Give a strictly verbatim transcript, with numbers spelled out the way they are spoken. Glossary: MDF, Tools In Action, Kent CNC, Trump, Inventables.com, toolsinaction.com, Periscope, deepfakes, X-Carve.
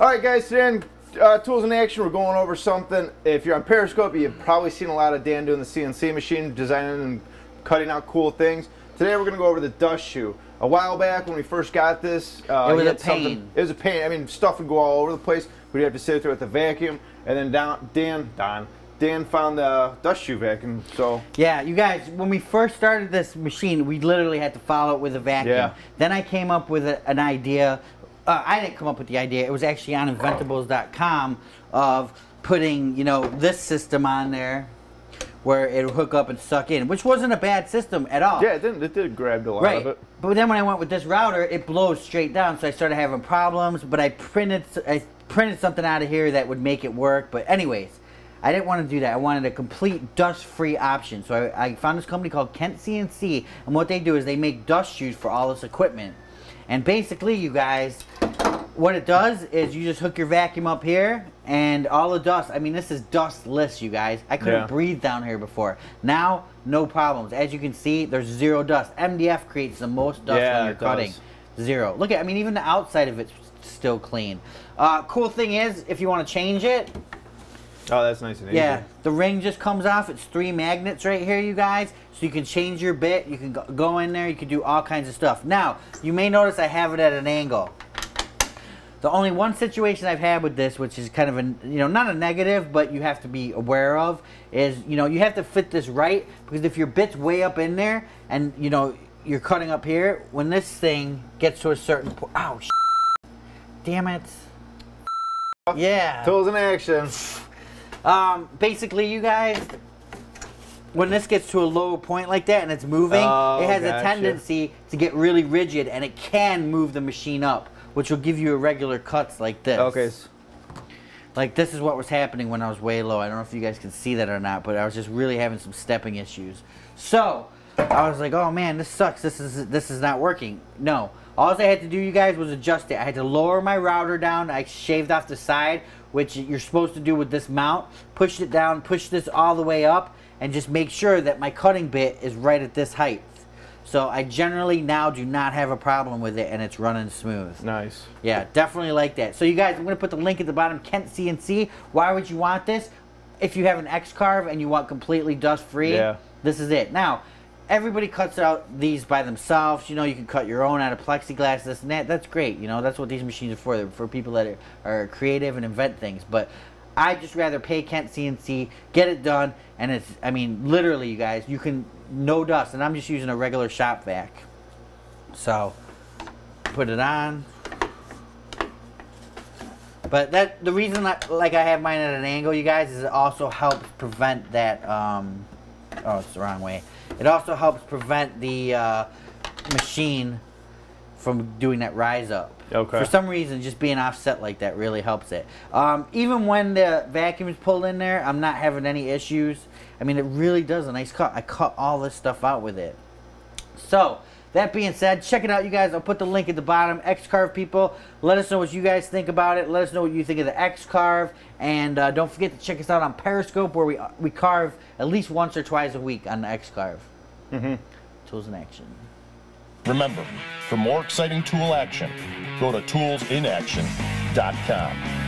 All right, guys, today uh, Tools in Action, we're going over something. If you're on Periscope, you've probably seen a lot of Dan doing the C N C machine, designing and cutting out cool things. Today we're gonna go over the dust shoe. A while back when we first got this, uh, it was a pain. It was a pain. I mean, stuff would go all over the place. We'd have to sit through it with the vacuum, and then down, Dan, Don, Dan found the dust shoe vacuum. So yeah, you guys, when we first started this machine, we literally had to follow it with a vacuum. Yeah. Then I came up with a, an idea. Uh, I didn't come up with the idea. It was actually on Inventables dot com of putting, you know, this system on there where it would hook up and suck in, which wasn't a bad system at all. Yeah, it didn't. It did grab a lot right. of it. But then when I went with this router, it blows straight down, so I started having problems. But I printed, I printed something out of here that would make it work. But anyways, I didn't want to do that. I wanted a complete dust-free option. So I, I found this company called Kent C N C, and what they do is they make dust shoes for all this equipment. And basically, you guys, what it does is you just hook your vacuum up here, and all the dust, I mean, this is dustless, you guys. I couldn't yeah. breathe down here before. Now, no problems. As you can see, there's zero dust. M D F creates the most dust yeah, when you're cutting. Does. Zero. Look at, I mean, even the outside of it's still clean. Uh, cool thing is, if you want to change it, oh, that's nice and easy. Yeah, the ring just comes off. It's three magnets right here, you guys. So you can change your bit. You can go in there. You can do all kinds of stuff. Now, you may notice I have it at an angle. The only one situation I've had with this, which is kind of a, you know, not a negative, but you have to be aware of, is, you know, you have to fit this right. Because if your bit's way up in there and, you know, you're cutting up here, when this thing gets to a certain point. Oh, shit. Damn it. Yeah. Tools in action. Um, basically, you guys, when this gets to a low point like that and it's moving, oh, it has gotcha. a tendency to get really rigid, and it can move the machine up, which will give you irregular cuts like this. Okay. Like, this is what was happening when I was way low. I don't know if you guys can see that or not, but I was just really having some stepping issues. So I was like, oh man, this sucks. This is, this is not working. No. All I had to do, you guys, was adjust it. I had to lower my router down. I shaved off the side, which you're supposed to do with this mount. Push it down, push this all the way up, and just make sure that my cutting bit is right at this height. So I generally now do not have a problem with it, and it's running smooth. Nice. Yeah, definitely like that. So you guys, I'm going to put the link at the bottom, Kent C N C. Why would you want this? If you have an X-Carve and you want completely dust-free, yeah. this is it. Now, everybody cuts out these by themselves. You know, you can cut your own out of plexiglass, this and that. That's great. You know, that's what these machines are for. They're for people that are, are creative and invent things. But I'd just rather pay Kent C N C, get it done, and it's, I mean, literally, you guys, you can, no dust. And I'm just using a regular shop vac. So, put it on. But that, the reason, I, like, I have mine at an angle, you guys, is it also helps prevent that, um, oh, it's the wrong way. It also helps prevent the uh, machine from doing that rise up. Okay. For some reason, just being offset like that really helps it. Um, even when the vacuum is pulled in there, I'm not having any issues. I mean, it really does a nice cut. I cut all this stuff out with it. So, that being said, check it out, you guys. I'll put the link at the bottom. X-Carve people, let us know what you guys think about it. Let us know what you think of the X-Carve. And uh, don't forget to check us out on Periscope, where we, we carve at least once or twice a week on the X-Carve. Mm-hmm. Tools in Action. Remember, for more exciting tool action, go to tools in action dot com.